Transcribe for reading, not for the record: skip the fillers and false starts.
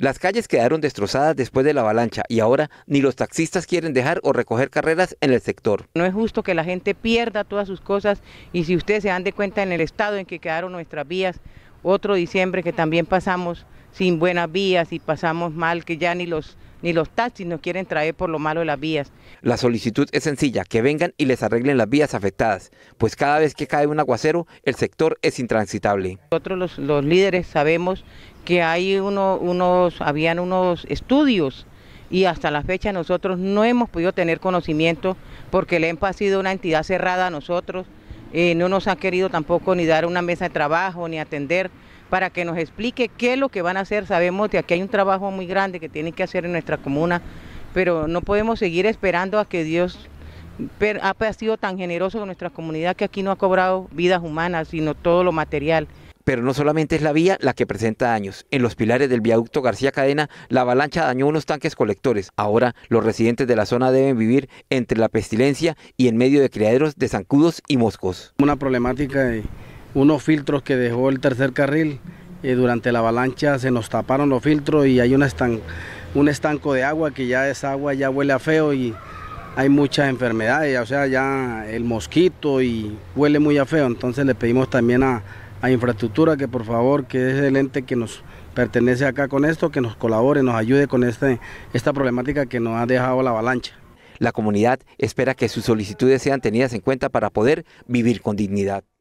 Las calles quedaron destrozadas después de la avalancha y ahora ni los taxistas quieren dejar o recoger carreras en el sector. No es justo que la gente pierda todas sus cosas, y si ustedes se dan de cuenta en el estado en que quedaron nuestras vías, otro diciembre que también pasamos sin buenas vías y pasamos mal, que ya ni los taxis nos quieren traer por lo malo de las vías. La solicitud es sencilla, que vengan y les arreglen las vías afectadas, pues cada vez que cae un aguacero, el sector es intransitable. Nosotros los líderes sabemos que hay habían unos estudios y hasta la fecha nosotros no hemos podido tener conocimiento porque el EMPA ha sido una entidad cerrada a nosotros, no nos ha querido tampoco ni dar una mesa de trabajo ni atender para que nos explique qué es lo que van a hacer. Sabemos que aquí hay un trabajo muy grande que tienen que hacer en nuestra comuna, pero no podemos seguir esperando a que Dios ha sido tan generoso con nuestra comunidad que aquí no ha cobrado vidas humanas, sino todo lo material. Pero no solamente es la vía la que presenta daños. En los pilares del viaducto García Cadena, la avalancha dañó unos tanques colectores. Ahora los residentes de la zona deben vivir entre la pestilencia y en medio de criaderos de zancudos y moscos. Una problemática de unos filtros que dejó el tercer carril, durante la avalancha se nos taparon los filtros y hay un estanco de agua que ya esa agua ya huele a feo y hay muchas enfermedades, o sea ya el mosquito y huele muy a feo, entonces le pedimos también a infraestructura que por favor, que es el ente que nos pertenece acá con esto, que nos colabore, nos ayude con esta problemática que nos ha dejado la avalancha. La comunidad espera que sus solicitudes sean tenidas en cuenta para poder vivir con dignidad.